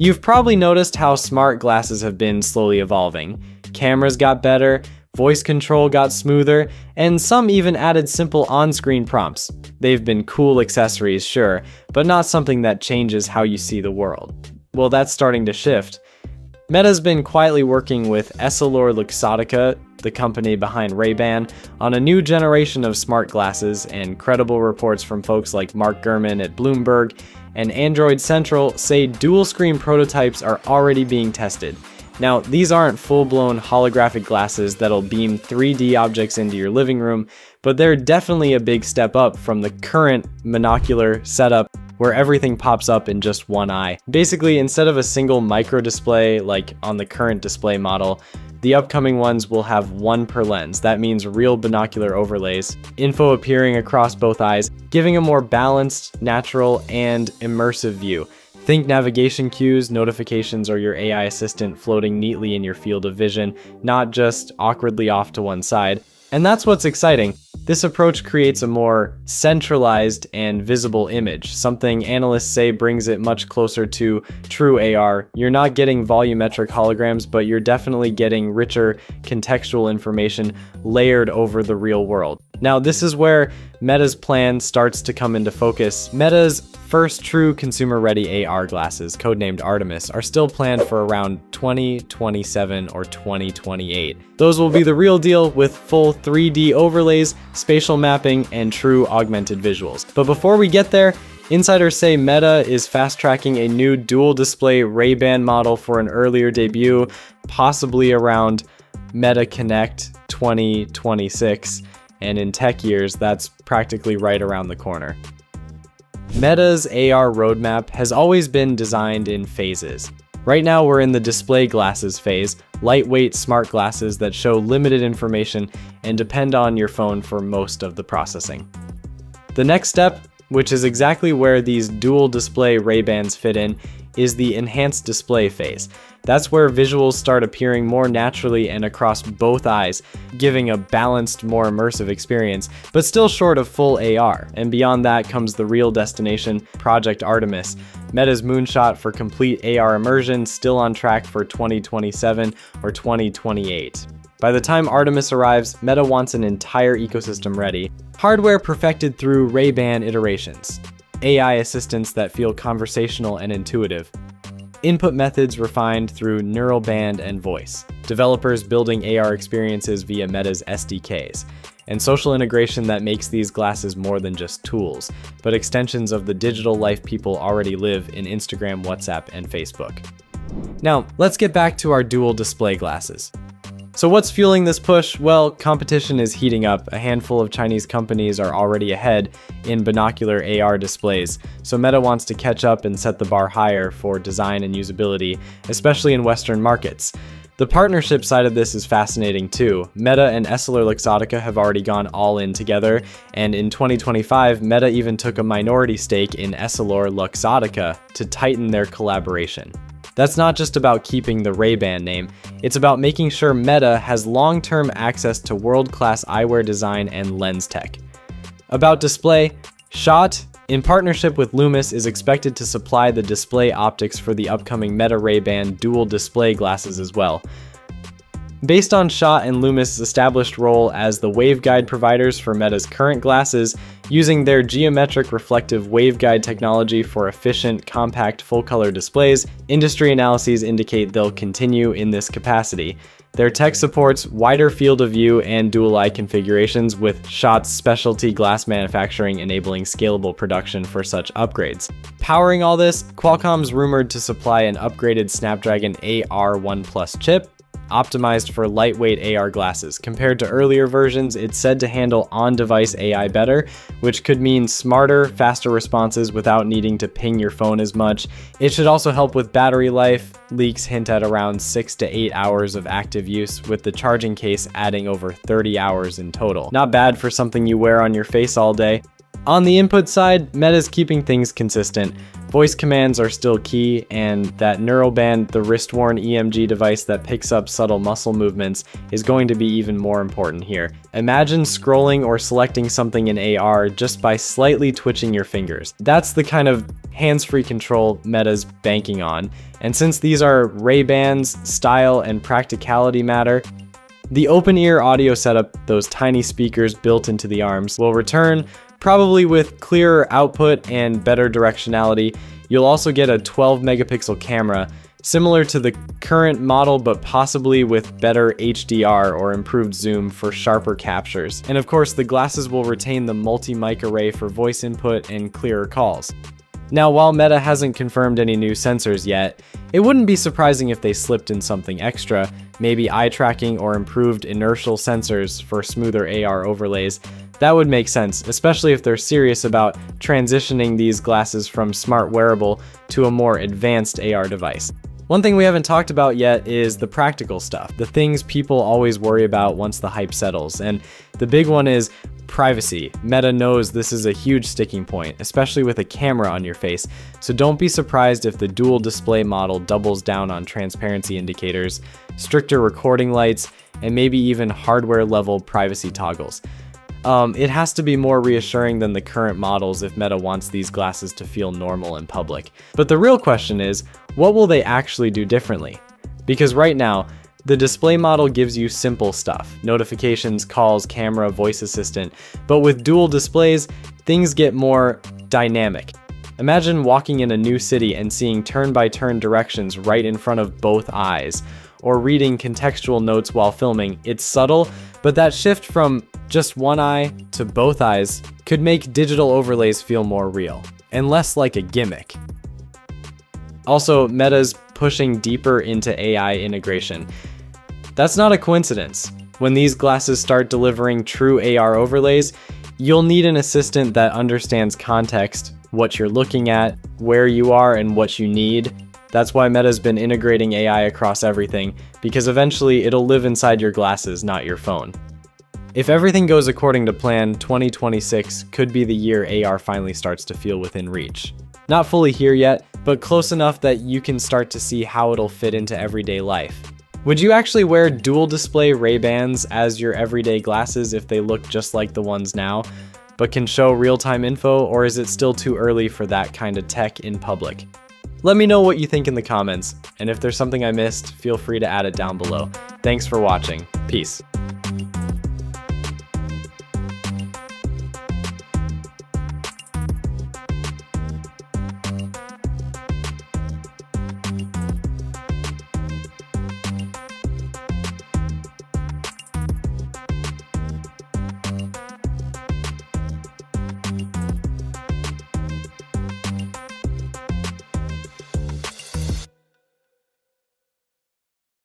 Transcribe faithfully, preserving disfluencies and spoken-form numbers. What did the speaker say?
You've probably noticed how smart glasses have been slowly evolving. Cameras got better, voice control got smoother, and some even added simple on-screen prompts. They've been cool accessories, sure, but not something that changes how you see the world. Well, that's starting to shift. Meta's been quietly working with EssilorLuxottica, the company behind Ray-Ban, on a new generation of smart glasses, and credible reports from folks like Mark Gurman at Bloomberg and Android Central say dual-screen prototypes are already being tested. Now, these aren't full-blown holographic glasses that'll beam three D objects into your living room, but they're definitely a big step up from the current monocular setup where everything pops up in just one eye. Basically, instead of a single micro display like on the current display model, the upcoming ones will have one per lens. That means real binocular overlays, info appearing across both eyes, giving a more balanced, natural, and immersive view. Think navigation cues, notifications, or your A I assistant floating neatly in your field of vision, not just awkwardly off to one side. And that's what's exciting. This approach creates a more centralized and visible image, something analysts say brings it much closer to true A R. You're not getting volumetric holograms, but you're definitely getting richer contextual information layered over the real world. Now, this is where Meta's plan starts to come into focus. Meta's first true consumer-ready A R glasses, codenamed Artemis, are still planned for around twenty twenty-seven or twenty twenty-eight. Those will be the real deal with full three D overlays, spatial mapping, and true augmented visuals. But before we get there, insiders say Meta is fast-tracking a new dual-display Ray-Ban model for an earlier debut, possibly around Meta Connect twenty twenty-six. And in tech years, that's practically right around the corner. Meta's A R roadmap has always been designed in phases. Right now, we're in the display glasses phase, lightweight smart glasses that show limited information and depend on your phone for most of the processing. The next step, which is exactly where these dual display Ray-Bans fit in, is the enhanced display phase. That's where visuals start appearing more naturally and across both eyes, giving a balanced, more immersive experience, but still short of full A R. And beyond that comes the real destination, Project Artemis, Meta's moonshot for complete A R immersion, still on track for twenty twenty-seven or twenty twenty-eight. By the time Artemis arrives, Meta wants an entire ecosystem ready. Hardware perfected through Ray-Ban iterations. A I assistants that feel conversational and intuitive. Input methods refined through NeuroBand and voice. Developers building A R experiences via Meta's S D Ks. And social integration that makes these glasses more than just tools, but extensions of the digital life people already live in Instagram, WhatsApp, and Facebook. Now, let's get back to our dual display glasses. So what's fueling this push? Well, competition is heating up. A handful of Chinese companies are already ahead in binocular A R displays, so Meta wants to catch up and set the bar higher for design and usability, especially in Western markets. The partnership side of this is fascinating too. Meta and EssilorLuxottica have already gone all in together, and in twenty twenty-five, Meta even took a minority stake in EssilorLuxottica to tighten their collaboration. That's not just about keeping the Ray-Ban name, it's about making sure Meta has long-term access to world-class eyewear design and lens tech. About display, Schott, in partnership with Lumus, is expected to supply the display optics for the upcoming Meta Ray-Ban dual display glasses as well. Based on Schott and Lumus' established role as the waveguide providers for Meta's current glasses, using their geometric reflective waveguide technology for efficient, compact, full-color displays, industry analyses indicate they'll continue in this capacity. Their tech supports wider field of view and dual-eye configurations, with Schott's specialty glass manufacturing enabling scalable production for such upgrades. Powering all this, Qualcomm's rumored to supply an upgraded Snapdragon A R one Plus chip, optimized for lightweight A R glasses. Compared to earlier versions, it's said to handle on-device A I better, which could mean smarter, faster responses without needing to ping your phone as much. It should also help with battery life. Leaks hint at around six to eight hours of active use, with the charging case adding over thirty hours in total. Not bad for something you wear on your face all day. On the input side, Meta's keeping things consistent. Voice commands are still key, and that NeuroBand, the wrist-worn E M G device that picks up subtle muscle movements, is going to be even more important here. Imagine scrolling or selecting something in A R just by slightly twitching your fingers. That's the kind of hands-free control Meta's banking on. And since these are Ray-Bans, style and practicality matter, the open-ear audio setup, those tiny speakers built into the arms, will return, probably with clearer output and better directionality. You'll also get a twelve megapixel camera, similar to the current model, but possibly with better H D R or improved zoom for sharper captures. And of course, the glasses will retain the multi-mic array for voice input and clearer calls. Now, while Meta hasn't confirmed any new sensors yet, it wouldn't be surprising if they slipped in something extra, maybe eye tracking or improved inertial sensors for smoother A R overlays. That would make sense, especially if they're serious about transitioning these glasses from smart wearable to a more advanced A R device. One thing we haven't talked about yet is the practical stuff, the things people always worry about once the hype settles. And the big one is privacy. Meta knows this is a huge sticking point, especially with a camera on your face, so don't be surprised if the dual display model doubles down on transparency indicators, stricter recording lights, and maybe even hardware-level privacy toggles. Um, it has to be more reassuring than the current models if Meta wants these glasses to feel normal in public. But the real question is, what will they actually do differently? Because right now, the display model gives you simple stuff, notifications, calls, camera, voice assistant, but with dual displays, things get more dynamic. Imagine walking in a new city and seeing turn-by-turn directions right in front of both eyes, or reading contextual notes while filming. It's subtle, but that shift from just one eye to both eyes could make digital overlays feel more real, and less like a gimmick. Also, Meta's pushing deeper into A I integration. That's not a coincidence. When these glasses start delivering true A R overlays, you'll need an assistant that understands context, what you're looking at, where you are, and what you need. That's why Meta's been integrating A I across everything, because eventually it'll live inside your glasses, not your phone. If everything goes according to plan, twenty twenty-six could be the year A R finally starts to feel within reach. Not fully here yet, but close enough that you can start to see how it'll fit into everyday life. Would you actually wear dual display Ray-Bans as your everyday glasses if they look just like the ones now, but can show real-time info, or is it still too early for that kind of tech in public? Let me know what you think in the comments, and if there's something I missed, feel free to add it down below. Thanks for watching. Peace.